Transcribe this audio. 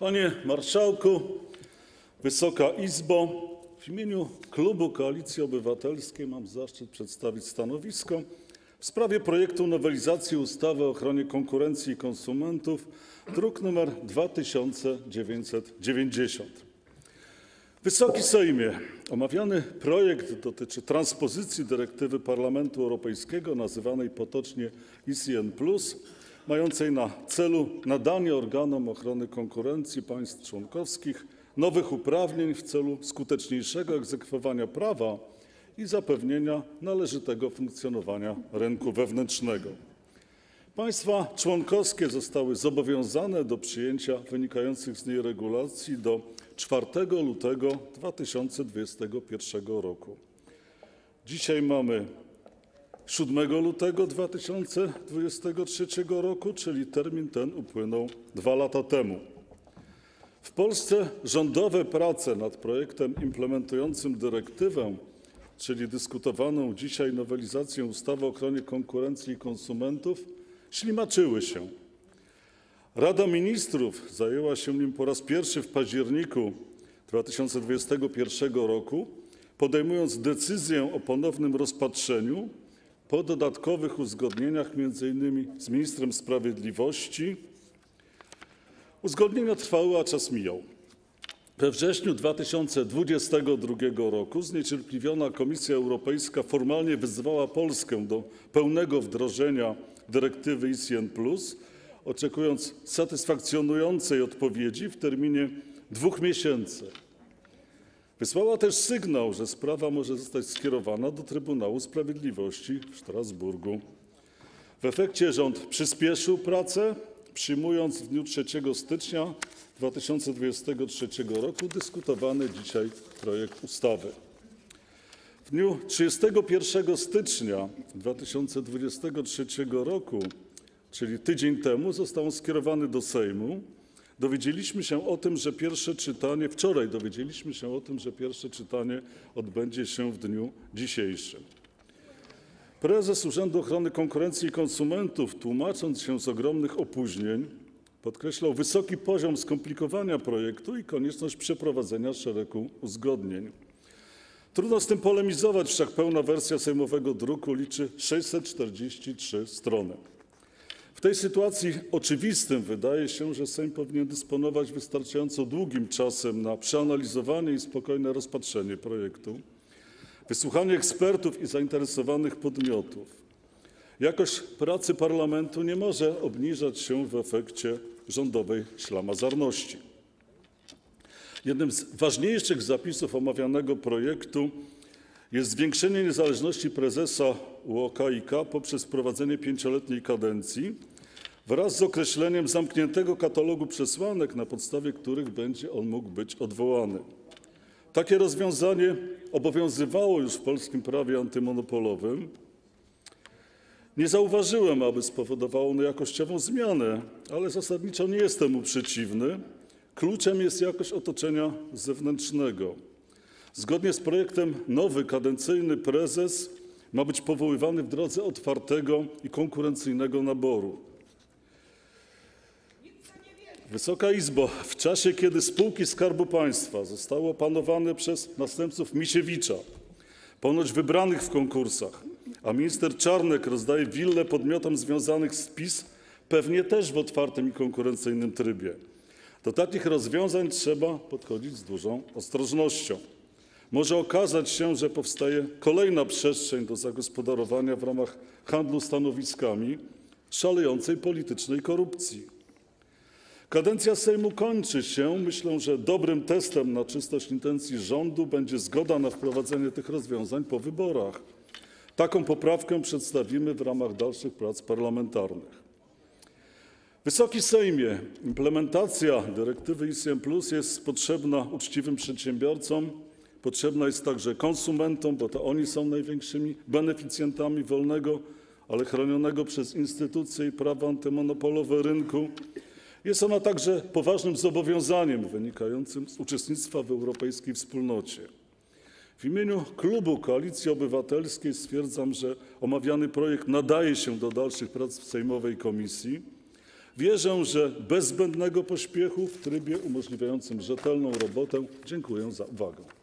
Panie Marszałku, Wysoka Izbo, w imieniu Klubu Koalicji Obywatelskiej mam zaszczyt przedstawić stanowisko w sprawie projektu nowelizacji ustawy o ochronie konkurencji i konsumentów, druk nr 2990. Wysoki Sejmie, omawiany projekt dotyczy transpozycji dyrektywy Parlamentu Europejskiego, nazywanej potocznie ICN+, mającej na celu nadanie organom ochrony konkurencji państw członkowskich nowych uprawnień w celu skuteczniejszego egzekwowania prawa i zapewnienia należytego funkcjonowania rynku wewnętrznego. Państwa członkowskie zostały zobowiązane do przyjęcia wynikających z niej regulacji do 4 lutego 2021 roku. Dzisiaj mamy 7 lutego 2023 roku, czyli termin ten upłynął 2 lata temu. W Polsce rządowe prace nad projektem implementującym dyrektywę, czyli dyskutowaną dzisiaj nowelizację ustawy o ochronie konkurencji i konsumentów, ślimaczyły się. Rada Ministrów zajęła się nim po raz pierwszy w październiku 2021 roku, podejmując decyzję o ponownym rozpatrzeniu po dodatkowych uzgodnieniach m.in. z ministrem sprawiedliwości. Uzgodnienia trwały, a czas mijał. We wrześniu 2022 roku zniecierpliwiona Komisja Europejska formalnie wezwała Polskę do pełnego wdrożenia dyrektywy ICN+, oczekując satysfakcjonującej odpowiedzi w terminie 2 miesięcy. Wysłała też sygnał, że sprawa może zostać skierowana do Trybunału Sprawiedliwości w Strasburgu. W efekcie rząd przyspieszył pracę, przyjmując w dniu 3 stycznia 2023 roku dyskutowany dzisiaj projekt ustawy. W dniu 31 stycznia 2023 roku, czyli tydzień temu, został on skierowany do Sejmu. Wczoraj dowiedzieliśmy się o tym, że pierwsze czytanie odbędzie się w dniu dzisiejszym. Prezes Urzędu Ochrony Konkurencji i Konsumentów, tłumacząc się z ogromnych opóźnień, podkreślał wysoki poziom skomplikowania projektu i konieczność przeprowadzenia szeregu uzgodnień. Trudno z tym polemizować, wszak pełna wersja sejmowego druku liczy 643 strony. W tej sytuacji oczywistym wydaje się, że Sejm powinien dysponować wystarczająco długim czasem na przeanalizowanie i spokojne rozpatrzenie projektu, wysłuchanie ekspertów i zainteresowanych podmiotów. Jakość pracy parlamentu nie może obniżać się w efekcie rządowej ślamazarności. Jednym z ważniejszych zapisów omawianego projektu jest zwiększenie niezależności prezesa UOKiK poprzez wprowadzenie 5-letniej kadencji wraz z określeniem zamkniętego katalogu przesłanek, na podstawie których będzie on mógł być odwołany. Takie rozwiązanie obowiązywało już w polskim prawie antymonopolowym. Nie zauważyłem, aby spowodowało ono jakościową zmianę, ale zasadniczo nie jestem mu przeciwny. Kluczem jest jakość otoczenia zewnętrznego. Zgodnie z projektem nowy kadencyjny prezes ma być powoływany w drodze otwartego i konkurencyjnego naboru. Wysoka Izbo, w czasie, kiedy spółki Skarbu Państwa zostały opanowane przez następców Misiewicza, ponoć wybranych w konkursach, a minister Czarnek rozdaje willę podmiotom związanych z PiS, pewnie też w otwartym i konkurencyjnym trybie. Do takich rozwiązań trzeba podchodzić z dużą ostrożnością. Może okazać się, że powstaje kolejna przestrzeń do zagospodarowania w ramach handlu stanowiskami, szalejącej politycznej korupcji. Kadencja Sejmu kończy się. Myślę, że dobrym testem na czystość intencji rządu będzie zgoda na wprowadzenie tych rozwiązań po wyborach. Taką poprawkę przedstawimy w ramach dalszych prac parlamentarnych. Wysoki Sejmie, implementacja dyrektywy ICM Plus jest potrzebna uczciwym przedsiębiorcom, potrzebna jest także konsumentom, bo to oni są największymi beneficjentami wolnego, ale chronionego przez instytucje i prawa antymonopolowe rynku. Jest ona także poważnym zobowiązaniem wynikającym z uczestnictwa w europejskiej wspólnocie. W imieniu Klubu Koalicji Obywatelskiej stwierdzam, że omawiany projekt nadaje się do dalszych prac w sejmowej komisji. Wierzę, że bez zbędnego pośpiechu w trybie umożliwiającym rzetelną robotę. Dziękuję za uwagę.